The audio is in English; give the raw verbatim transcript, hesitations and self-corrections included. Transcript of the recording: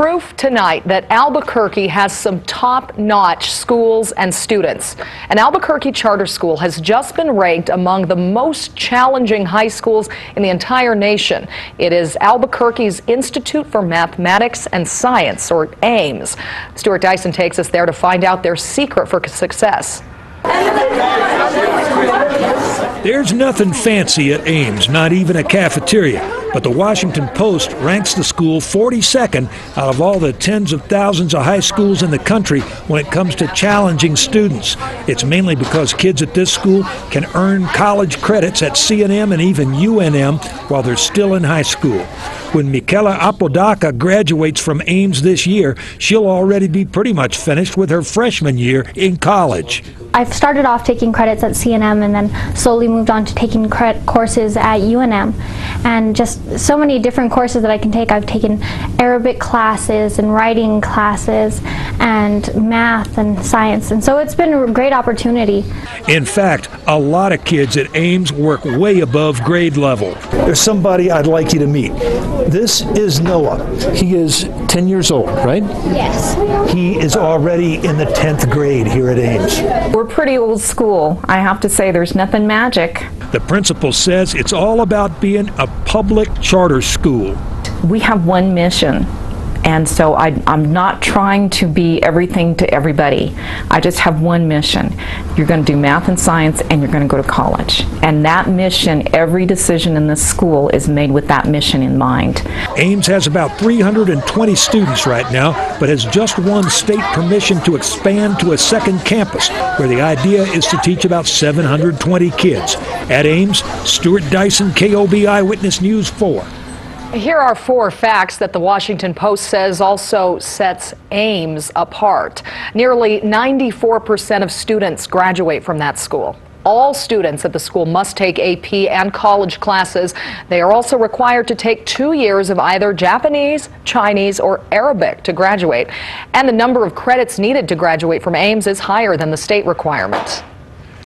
proof tonight that Albuquerque has some top-notch schools and students. An Albuquerque charter school has just been ranked among the most challenging high schools in the entire nation. It is Albuquerque's Institute for Mathematics and Science, or AIMS. Stuart Dyson takes us there to find out their secret for success. There's nothing fancy at AIMS, not even a cafeteria. But the Washington Post ranks the school forty-second out of all the tens of thousands of high schools in the country when it comes to challenging students. It's mainly because kids at this school can earn college credits at C N M and even U N M while they're still in high school. When Michaela Apodaca graduates from AIMS this year, she'll already be pretty much finished with her freshman year in college. I've started off taking credits at C N M and then slowly moved on to taking courses at U N M, and just so many different courses that I can take. I've taken Arabic classes and writing classes and math and science, and so it's been a great opportunity. In fact, a lot of kids at AIMS work way above grade level. There's somebody I'd like you to meet. This is Noah. He is ten years old, right? Yes. He is already in the tenth grade here at AIMS. We're pretty old school. I have to say, there's nothing magic. The principal says it's all about being a public charter school. We have one mission, and so I, I'm not trying to be everything to everybody. I just have one mission. You're going to do math and science, and you're going to go to college. And that mission, every decision in this school is made with that mission in mind. AIMS has about three hundred twenty students right now, but has just won state permission to expand to a second campus, where the idea is to teach about seven hundred twenty kids. At AIMS, Stuart Dyson, K O B Eyewitness News four. Here are four facts that the Washington Post says also sets AIMS apart. Nearly ninety-four percent of students graduate from that school. All students at the school must take A P and college classes. They are also required to take two years of either Japanese, Chinese, or Arabic to graduate. And the number of credits needed to graduate from AIMS is higher than the state requirement.